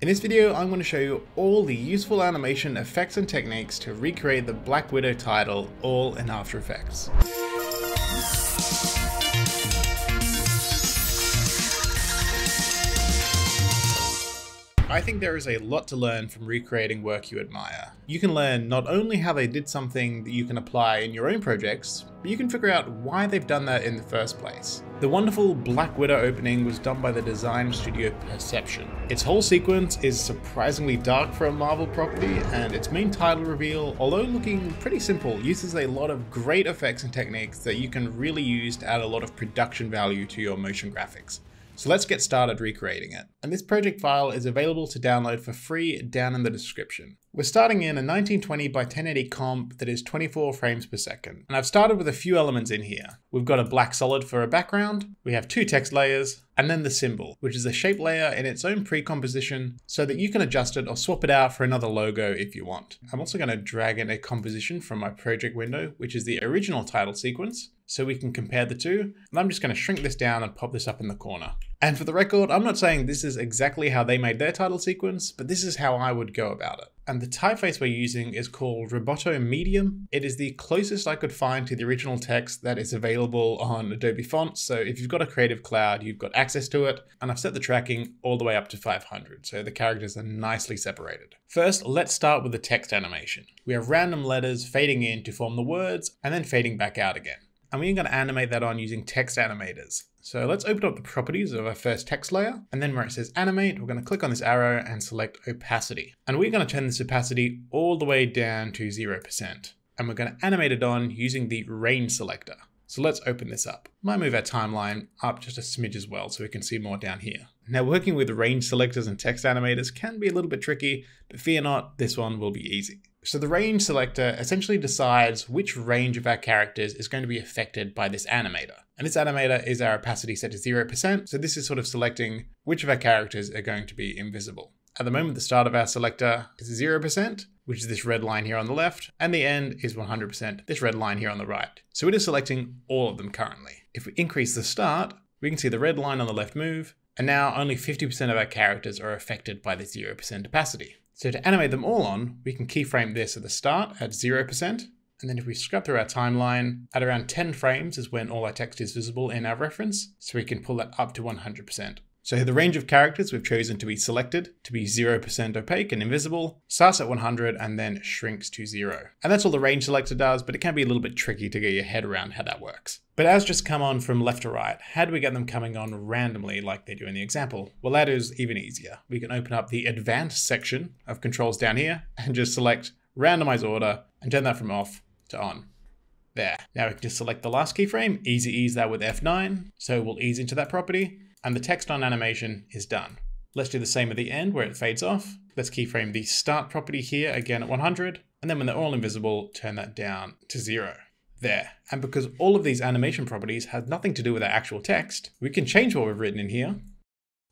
In this video, I'm going to show you all the useful animation effects and techniques to recreate the Black Widow title, all in After Effects. I think there is a lot to learn from recreating work you admire. You can learn not only how they did something that you can apply in your own projects, but you can figure out why they've done that in the first place. The wonderful Black Widow opening was done by the design studio Perception. Its whole sequence is surprisingly dark for a Marvel property, and its main title reveal, although looking pretty simple, uses a lot of great effects and techniques that you can really use to add a lot of production value to your motion graphics. So let's get started recreating it. And this project file is available to download for free down in the description. We're starting in a 1920 by 1080 comp that is 24 frames per second. And I've started with a few elements in here. We've got a black solid for a background, we have two text layers, and then the symbol, which is a shape layer in its own pre-composition so that you can adjust it or swap it out for another logo if you want. I'm also going to drag in a composition from my project window, which is the original title sequence, so we can compare the two. And I'm just going to shrink this down and pop this up in the corner. And for the record, I'm not saying this is exactly how they made their title sequence, but this is how I would go about it. And the typeface we're using is called Roboto Medium. It is the closest I could find to the original text that is available on Adobe Fonts. So if you've got a Creative Cloud, you've got access to it. And I've set the tracking all the way up to 500. So the characters are nicely separated. First, let's start with the text animation. We have random letters fading in to form the words and then fading back out again. And we're going to animate that on using text animators. So let's open up the properties of our first text layer, and then where it says animate, we're going to click on this arrow and select opacity. And we're going to turn this opacity all the way down to 0%. And we're going to animate it on using the range selector. So let's open this up. Might move our timeline up just a smidge as well so we can see more down here. Now, working with range selectors and text animators can be a little bit tricky, but fear not, this one will be easy. So the range selector essentially decides which range of our characters is going to be affected by this animator. And this animator is our opacity set to 0%. So this is sort of selecting which of our characters are going to be invisible. At the moment, the start of our selector is 0%, which is this red line here on the left, and the end is 100%, this red line here on the right. So it is selecting all of them currently. If we increase the start, we can see the red line on the left move, and now only 50% of our characters are affected by the 0% opacity. So to animate them all on, we can keyframe this at the start at 0%. And then if we scrub through our timeline, at around 10 frames is when all our text is visible in our reference. So we can pull that up to 100%. So the range of characters we've chosen to be selected to be 0% opaque and invisible starts at 100 and then shrinks to 0. And that's all the range selector does, but it can be a little bit tricky to get your head around how that works. But as just come on from left to right, how do we get them coming on randomly like they do in the example? Well, that is even easier. We can open up the advanced section of controls down here and just select randomize order and turn that from off to on. There. Now we can just select the last keyframe, easy ease that with F9. So we'll ease into that property. And the text on animation is done. Let's do the same at the end where it fades off. Let's keyframe the start property here again at 100. And then when they're all invisible, turn that down to 0. There. And because all of these animation properties have nothing to do with our actual text, we can change what we've written in here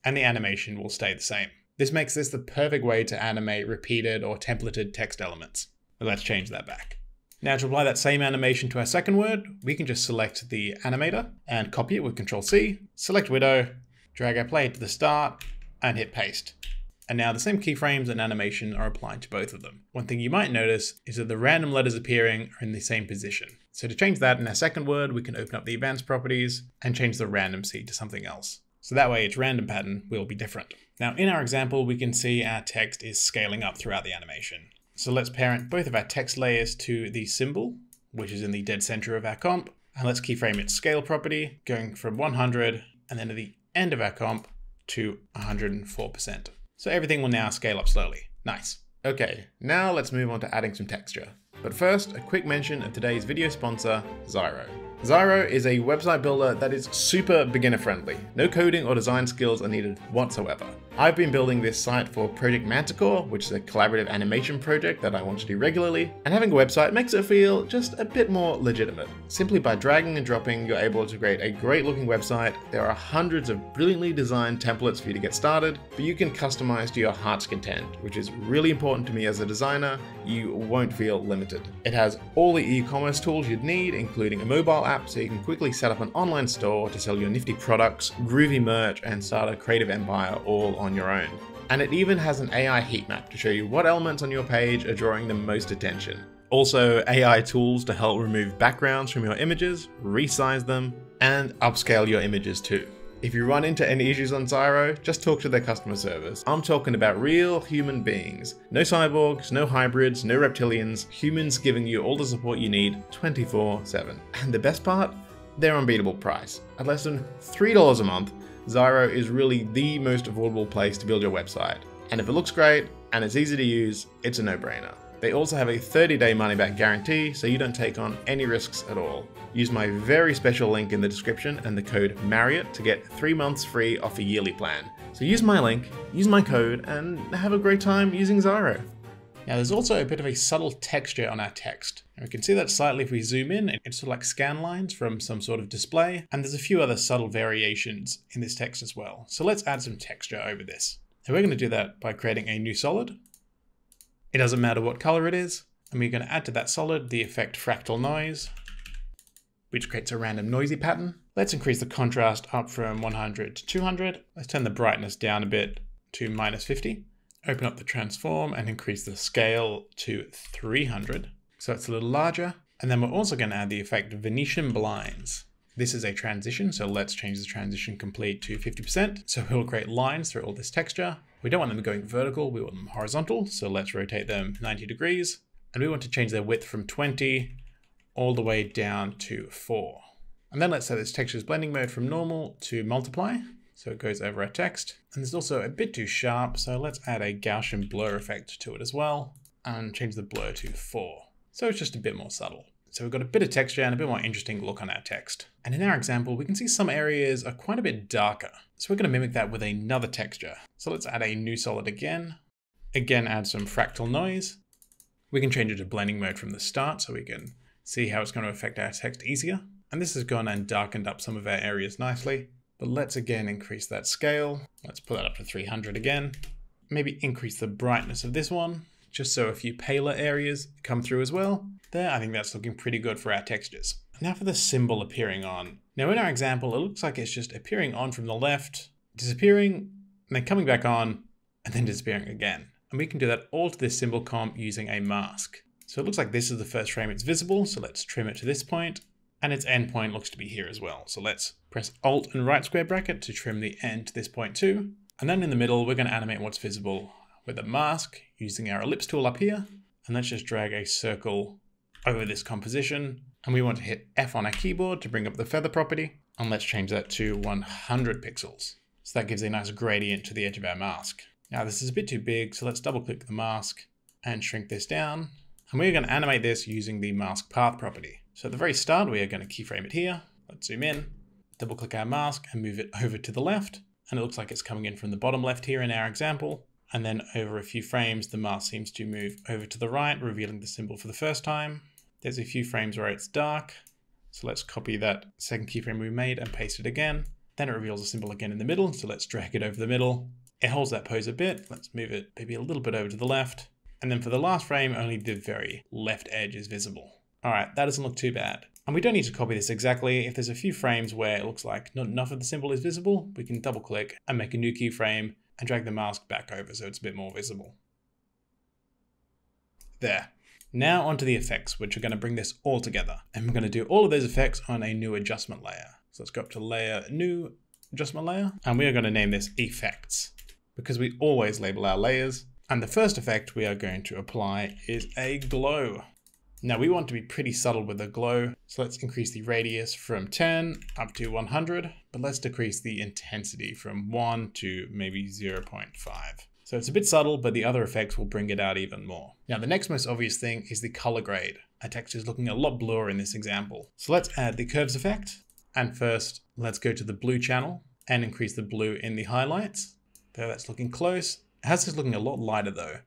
and the animation will stay the same. This makes this the perfect way to animate repeated or templated text elements. But let's change that back. Now to apply that same animation to our second word, we can just select the animator and copy it with Control C, select Widow, drag our play to the start and hit paste. And now the same keyframes and animation are applied to both of them. One thing you might notice is that the random letters appearing are in the same position. So to change that in our second word, we can open up the advanced properties and change the random seed to something else. So that way its random pattern will be different. Now in our example, we can see our text is scaling up throughout the animation. So let's parent both of our text layers to the symbol, which is in the dead center of our comp. And let's keyframe its scale property going from 100 and then to the end of our comp to 104%. So everything will now scale up slowly. Nice. Okay, now let's move on to adding some texture. But first, a quick mention of today's video sponsor, Zyro. Zyro is a website builder that is super beginner friendly. No coding or design skills are needed whatsoever. I've been building this site for Project Manticore, which is a collaborative animation project that I want to do regularly, and having a website makes it feel just a bit more legitimate. Simply by dragging and dropping, you're able to create a great looking website. There are hundreds of brilliantly designed templates for you to get started, but you can customize to your heart's content, which is really important to me as a designer. You won't feel limited. It has all the e-commerce tools you'd need, including a mobile app so you can quickly set up an online store to sell your nifty products, groovy merch, and start a creative empire all on your own. And it even has an AI heat map to show you what elements on your page are drawing the most attention. Also, AI tools to help remove backgrounds from your images, resize them, and upscale your images too. If you run into any issues on Zyro, just talk to their customer service. I'm talking about real human beings. No cyborgs, no hybrids, no reptilians, humans giving you all the support you need 24/7. And the best part? Their unbeatable price. At less than $3 a month, Zyro is really the most affordable place to build your website. And if it looks great and it's easy to use, it's a no-brainer. They also have a 30-day money-back guarantee, so you don't take on any risks at all. Use my very special link in the description and the code Marriott to get 3 months free off a yearly plan. So use my link, use my code, and have a great time using Zyro. Now there's also a bit of a subtle texture on our text. And we can see that slightly if we zoom in, it's sort of like scan lines from some sort of display. And there's a few other subtle variations in this text as well. So let's add some texture over this. And we're going to do that by creating a new solid. It doesn't matter what color it is. And we're going to add to that solid the effect fractal noise, which creates a random noisy pattern. Let's increase the contrast up from 100 to 200. Let's turn the brightness down a bit to -50. Open up the transform and increase the scale to 300. So it's a little larger. And then we're also going to add the effect Venetian blinds. This is a transition, so let's change the transition complete to 50%. So we'll create lines through all this texture. We don't want them going vertical, we want them horizontal. So let's rotate them 90 degrees. And we want to change their width from 20 all the way down to 4. And then let's set this texture's blending mode from normal to multiply. So it goes over our text. And it's also a bit too sharp, so let's add a Gaussian blur effect to it as well and change the blur to 4. So it's just a bit more subtle. So we've got a bit of texture and a bit more interesting look on our text. And in our example, we can see some areas are quite a bit darker. So we're going to mimic that with another texture. So let's add a new solid again. Again, add some fractal noise. We can change it to blending mode from the start so we can see how it's going to affect our text easier. And this has gone and darkened up some of our areas nicely. But let's again increase that scale. Let's pull that up to 300 again. Maybe increase the brightness of this one, just so a few paler areas come through as well. There, I think that's looking pretty good for our textures. Now for the symbol appearing on. Now in our example, it looks like it's just appearing on from the left, disappearing, and then coming back on, and then disappearing again. And we can do that all to this symbol comp using a mask. So it looks like this is the first frame it's visible, so let's trim it to this point. And its endpoint looks to be here as well. So let's press Alt and right square bracket to trim the end to this point too. And then in the middle, we're going to animate what's visible with a mask using our ellipse tool up here. And let's just drag a circle over this composition. And we want to hit F on our keyboard to bring up the feather property. And let's change that to 100 pixels. So that gives a nice gradient to the edge of our mask. Now this is a bit too big, so let's double click the mask and shrink this down. And we're going to animate this using the mask path property. So at the very start, we are going to keyframe it here. Let's zoom in, double click our mask and move it over to the left. And it looks like it's coming in from the bottom left here in our example. And then over a few frames, the mask seems to move over to the right, revealing the symbol for the first time. There's a few frames where it's dark. So let's copy that second keyframe we made and paste it again. Then it reveals the symbol again in the middle. So let's drag it over the middle. It holds that pose a bit. Let's move it maybe a little bit over to the left. And then for the last frame, only the very left edge is visible. All right, that doesn't look too bad. And we don't need to copy this exactly. If there's a few frames where it looks like not enough of the symbol is visible, we can double click and make a new keyframe and drag the mask back over so it's a bit more visible. There. Now onto the effects, which are going to bring this all together. And we're going to do all of those effects on a new adjustment layer. So let's go up to layer, new adjustment layer. And we are going to name this effects because we always label our layers. And the first effect we are going to apply is a glow. Now we want to be pretty subtle with the glow. So let's increase the radius from 10 up to 100, but let's decrease the intensity from 1 to maybe 0.5. So it's a bit subtle, but the other effects will bring it out even more. Now the next most obvious thing is the color grade. Our text is looking a lot bluer in this example. So let's add the curves effect. And first, let's go to the blue channel and increase the blue in the highlights. There, that's looking close. It has this looking a lot lighter though.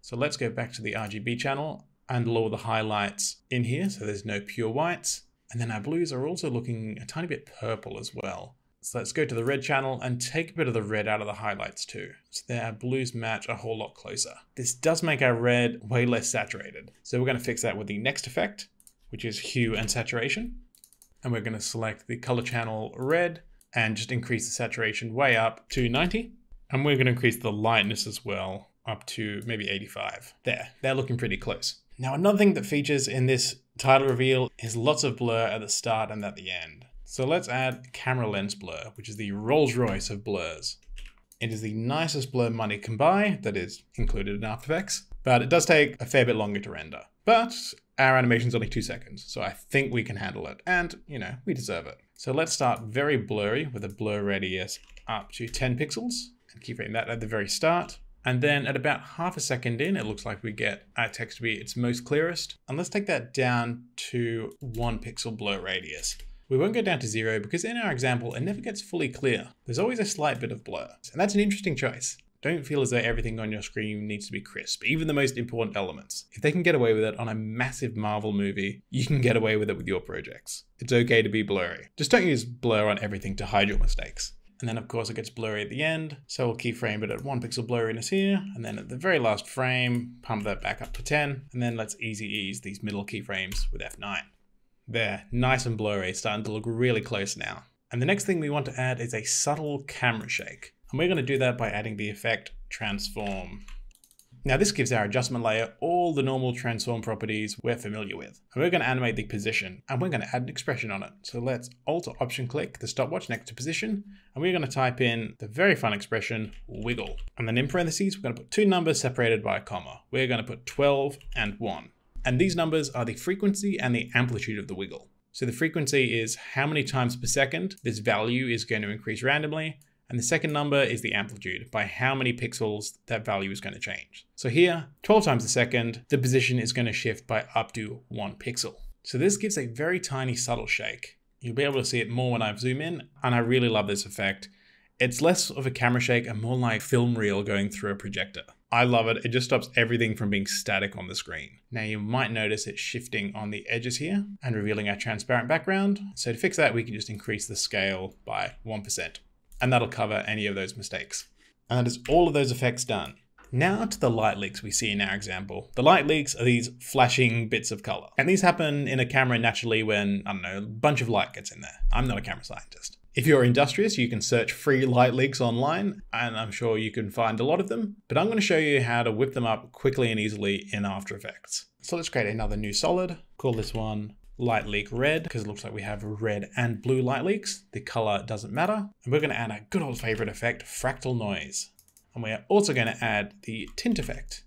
So let's go back to the RGB channel and lower the highlights in here so there's no pure whites. And then our blues are also looking a tiny bit purple as well. So let's go to the red channel and take a bit of the red out of the highlights too. So there our blues match a whole lot closer. This does make our red way less saturated. So we're going to fix that with the next effect, which is hue and saturation. And we're going to select the color channel red and just increase the saturation way up to 90. And we're going to increase the lightness as well up to maybe 85. There, they're looking pretty close. Now, another thing that features in this title reveal is lots of blur at the start and at the end. So let's add camera lens blur, which is the Rolls-Royce of blurs. It is the nicest blur money can buy that is included in After Effects, but it does take a fair bit longer to render. But our animation's only 2 seconds, so I think we can handle it. And, you know, we deserve it. So let's start very blurry with a blur radius up to 10 pixels and keep that at the very start. And then at about half a second in, it looks like we get our text to be its most clearest. And let's take that down to 1 pixel blur radius. We won't go down to 0 because in our example, it never gets fully clear. There's always a slight bit of blur. And that's an interesting choice. Don't feel as though everything on your screen needs to be crisp, even the most important elements. If they can get away with it on a massive Marvel movie, you can get away with it with your projects. It's okay to be blurry. Just don't use blur on everything to hide your mistakes. And then of course it gets blurry at the end. So we'll keyframe it at 1 pixel blurriness here. And then at the very last frame, pump that back up to 10. And then let's easy ease these middle keyframes with F9. There, nice and blurry, starting to look really close now. And the next thing we want to add is a subtle camera shake. And we're gonna do that by adding the effect transform. Now this gives our adjustment layer all the normal transform properties we're familiar with. And we're gonna animate the position and we're gonna add an expression on it. So let's Alt or Option click the stopwatch next to position. And we're gonna type in the very fun expression wiggle. And then in parentheses, we're gonna put two numbers separated by a comma. We're gonna put 12 and 1. And these numbers are the frequency and the amplitude of the wiggle. So the frequency is how many times per second this value is going to increase randomly. And the second number is the amplitude, by how many pixels that value is going to change. So here, 12 times a second, the position is going to shift by up to 1 pixel. So this gives a very tiny subtle shake. You'll be able to see it more when I zoom in, and I really love this effect. It's less of a camera shake and more like film reel going through a projector. I love it. It just stops everything from being static on the screen. Now you might notice it's shifting on the edges here and revealing our transparent background. So to fix that, we can just increase the scale by 1%. And that'll cover any of those mistakes. And that is all of those effects done. Now to the light leaks we see in our example. The light leaks are these flashing bits of color. And these happen in a camera naturally when, I don't know, a bunch of light gets in there. I'm not a camera scientist. If you're industrious, you can search free light leaks online, and I'm sure you can find a lot of them, but I'm gonna show you how to whip them up quickly and easily in After Effects. So let's create another new solid, call this one light leak red, because it looks like we have red and blue light leaks. The color doesn't matter. And we're going to add our good old favorite effect, fractal noise. And we are also going to add the tint effect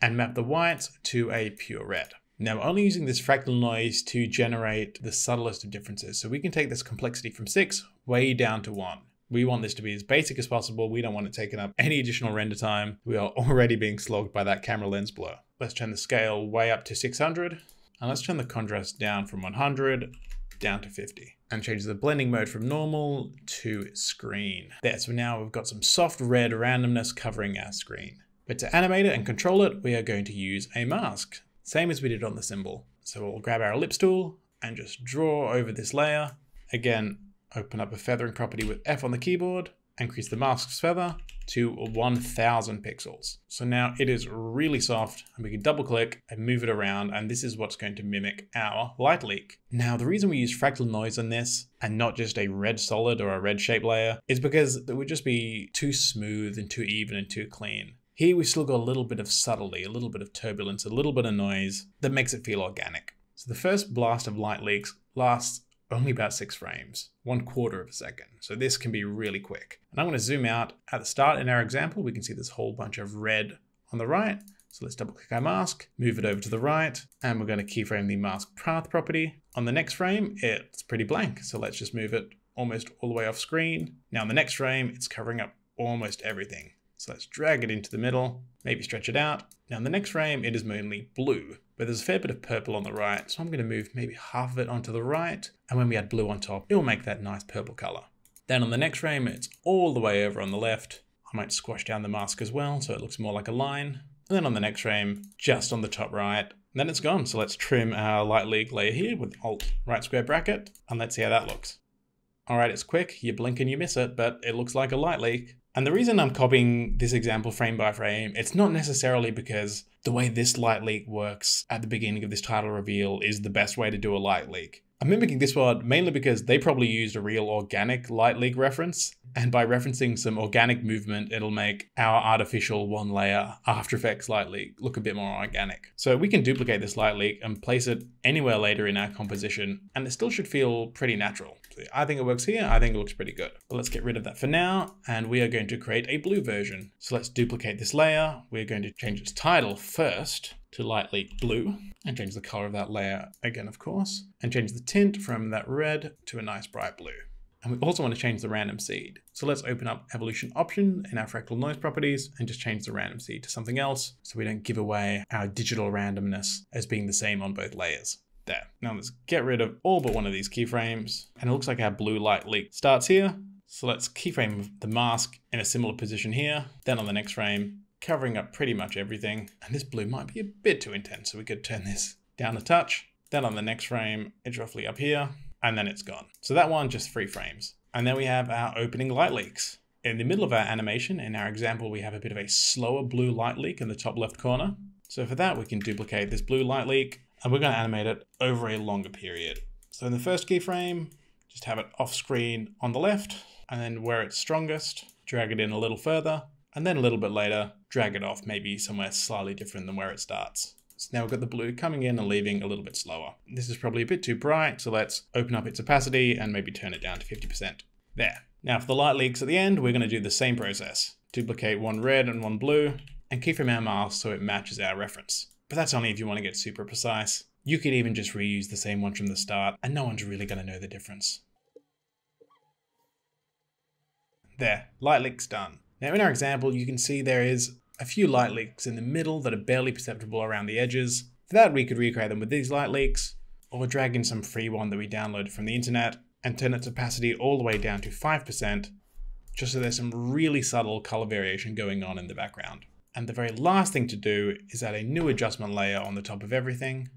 and map the whites to a pure red. Now we're only using this fractal noise to generate the subtlest of differences. So we can take this complexity from 6 way down to 1. We want this to be as basic as possible. We don't want it taking up any additional render time. We are already being slogged by that camera lens blur. Let's turn the scale way up to 600. And let's turn the contrast down from 100 down to 50 and change the blending mode from normal to screen. There, so now we've got some soft red randomness covering our screen. But to animate it and control it, we are going to use a mask, same as we did on the symbol. So we'll grab our ellipse tool and just draw over this layer. Again, open up a feathering property with F on the keyboard, increase the mask's feather to 1000 pixels. So now it is really soft and we can double click and move it around. And this is what's going to mimic our light leak. Now, the reason we use fractal noise on this and not just a red solid or a red shape layer is because it would just be too smooth and too even and too clean. Here we've still got a little bit of subtlety, a little bit of turbulence, a little bit of noise that makes it feel organic. So the first blast of light leaks lasts only about 6 frames, 1/4 of a second. So this can be really quick. And I'm gonna zoom out at the start in our example, we can see this whole bunch of red on the right. So let's double click our mask, move it over to the right, and we're gonna keyframe the mask path property. On the next frame, it's pretty blank. So let's just move it almost all the way off screen. Now in the next frame, it's covering up almost everything. So let's drag it into the middle, maybe stretch it out. Now in the next frame, it is mainly blue, but there's a fair bit of purple on the right. So I'm gonna move maybe half of it onto the right. And when we add blue on top, it'll make that nice purple color. Then on the next frame, it's all the way over on the left. I might squash down the mask as well, so it looks more like a line. And then on the next frame, just on the top right, and then it's gone. So let's trim our light leak layer here with Alt right square bracket, and let's see how that looks. All right, it's quick, you blink and you miss it, but it looks like a light leak. And the reason I'm copying this example frame by frame, it's not necessarily because the way this light leak works at the beginning of this title reveal is the best way to do a light leak. I'm mimicking this one mainly because they probably used a real organic light leak reference, and by referencing some organic movement, it'll make our artificial one layer After Effects light leak look a bit more organic. So we can duplicate this light leak and place it anywhere later in our composition, and it still should feel pretty natural. I think it works here, I think it looks pretty good. But let's get rid of that for now, and we are going to create a blue version. So let's duplicate this layer. We're going to change its title first to light leak blue, and change the color of that layer again, of course, and change the tint from that red to a nice bright blue. And we also want to change the random seed. So let's open up evolution option in our fractal noise properties and just change the random seed to something else so we don't give away our digital randomness as being the same on both layers. There. Now let's get rid of all but one of these keyframes, and it looks like our blue light leak starts here. So let's keyframe the mask in a similar position here. Then on the next frame, covering up pretty much everything. And this blue might be a bit too intense, so we could turn this down a touch. Then on the next frame, it's roughly up here, and then it's gone. So that one, just 3 frames. And then we have our opening light leaks. In the middle of our animation, in our example, we have a bit of a slower blue light leak in the top left corner. So for that, we can duplicate this blue light leak, and we're going to animate it over a longer period. So in the first keyframe, just have it off screen on the left, and then where it's strongest, drag it in a little further, and then a little bit later, drag it off maybe somewhere slightly different than where it starts. So now we've got the blue coming in and leaving a little bit slower. This is probably a bit too bright, so let's open up its opacity and maybe turn it down to 50%. There. Now for the light leaks at the end, we're going to do the same process. Duplicate one red and one blue, and keyframe our mask so it matches our reference. But that's only if you want to get super precise. You could even just reuse the same one from the start, and no one's really going to know the difference. There, light leak's done. Now in our example, you can see there is a few light leaks in the middle that are barely perceptible around the edges. For that, we could recreate them with these light leaks, or drag in some free one that we downloaded from the internet and turn its opacity all the way down to 5%, just so there's some really subtle color variation going on in the background. And the very last thing to do is add a new adjustment layer on the top of everything,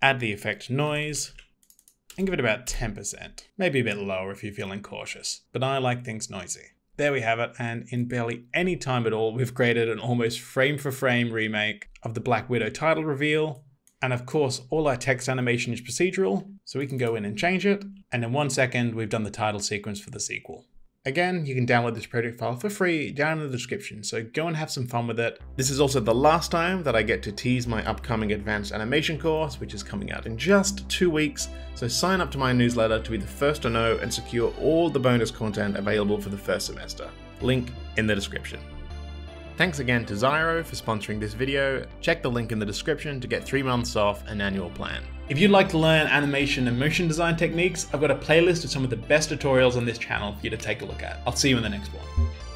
add the effect noise, and give it about 10%, maybe a bit lower if you're feeling cautious, but I like things noisy. There we have it, and in barely any time at all, we've created an almost frame for frame remake of the Black Widow title reveal. And of course, all our text animation is procedural, so we can go in and change it. And in 1 second, we've done the title sequence for the sequel. Again, you can download this project file for free down in the description, so go and have some fun with it. This is also the last time that I get to tease my upcoming advanced animation course, which is coming out in just 2 weeks. So sign up to my newsletter to be the first to know and secure all the bonus content available for the first semester. Link in the description. Thanks again to Zyro for sponsoring this video. Check the link in the description to get 3 months off an annual plan. If you'd like to learn animation and motion design techniques, I've got a playlist of some of the best tutorials on this channel for you to take a look at. I'll see you in the next one.